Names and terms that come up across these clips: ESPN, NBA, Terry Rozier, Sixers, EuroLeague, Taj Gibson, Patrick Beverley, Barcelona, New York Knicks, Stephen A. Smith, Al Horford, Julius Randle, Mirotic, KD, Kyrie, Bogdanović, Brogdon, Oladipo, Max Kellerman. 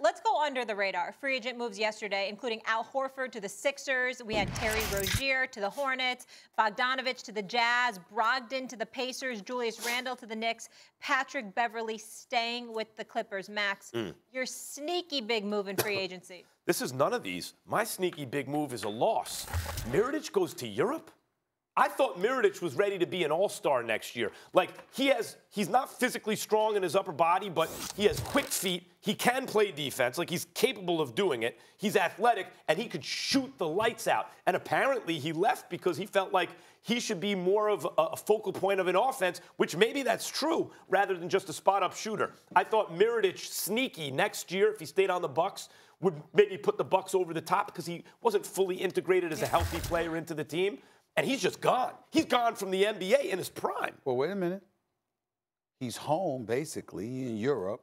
Let's go under the radar. Free agent moves yesterday, including Al Horford to the Sixers. We had Terry Rozier to the Hornets, Bogdanović to the Jazz, Brogdon to the Pacers, Julius Randle to the Knicks, Patrick Beverley staying with the Clippers. Max, your sneaky big move in free agency. This is none of these. My sneaky big move is a loss. Mirotic goes to Europe. I thought Mirotic was ready to be an all-star next year. Like, he's not physically strong in his upper body, but he has quick feet. He can play defense. Like, he's capable of doing it. He's athletic, and he could shoot the lights out. And apparently he left because he felt like he should be more of a focal point of an offense, which maybe that's true, rather than just a spot-up shooter. I thought Mirotic, sneaky, next year, if he stayed on the Bucks, would maybe put the Bucks over the top because he wasn't fully integrated as a healthy player into the team. And he's just gone. He's gone from the NBA in his prime. Well, wait a minute. He's home, basically, in Europe,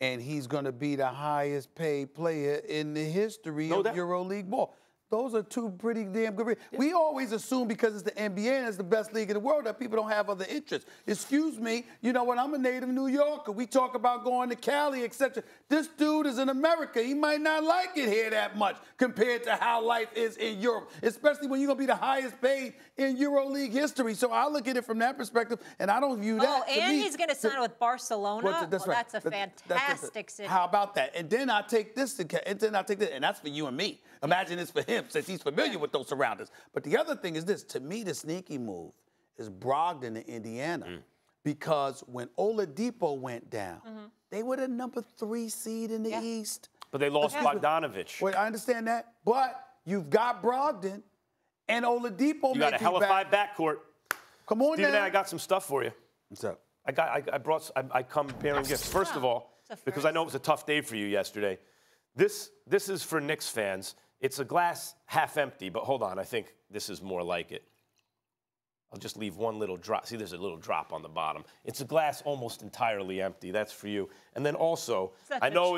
and he's going to be the highest-paid player in the history of EuroLeague ball. Those are two pretty damn good. Yeah. We always assume because it's the NBA and it's the best league in the world that people don't have other interests. Excuse me, you know what? I'm a native New Yorker. We talk about going to Cali, etc. This dude is in America. He might not like it here that much compared to how life is in Europe, especially when you're going to be the highest paid in EuroLeague history. So I look at it from that perspective, and I don't view that. Oh, and he's going to sign with Barcelona. Well, that's, right. That's a fantastic city. How about that? And then I take this, and then I take this, and that's for you and me. Imagine it's for him, since he's familiar with those surroundings. But the other thing is this. To me, the sneaky move is Brogdon in Indiana. Because when Oladipo went down, they were the number 3 seed in the East. But they lost Bogdanović. Well, I understand that. But you've got Brogdon and Oladipo. You got a hell of a five backcourt. Come on, Steven, now. I got some stuff for you. What's up? I come bearing gifts. First of all, because I know it was a tough day for you yesterday. This is for Knicks fans. It's a glass half empty, but hold on. I think this is more like it. I'll just leave one little drop. See, there's a little drop on the bottom. It's a glass almost entirely empty. That's for you. And then also, I know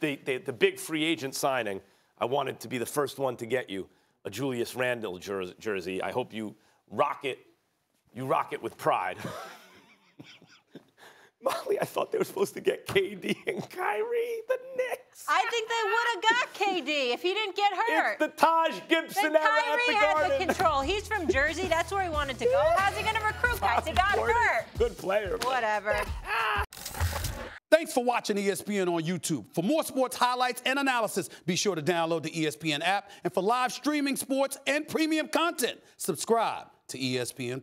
the big free agent signing, I wanted to be the first one to get you a Julius Randle jersey. I hope you rock it. You rock it with pride. Molly, I thought they were supposed to get KD and Kyrie, the Knicks. I think they would have got KD if he didn't get hurt. It's the Taj Gibson era at the Garden. Kyrie had the control. He's from Jersey. That's where he wanted to go. How's he going to recruit guys? He got hurt. Good player. Whatever. Thanks for watching ESPN on YouTube. For more sports highlights and analysis, be sure to download the ESPN app. And for live streaming sports and premium content, subscribe to ESPN+.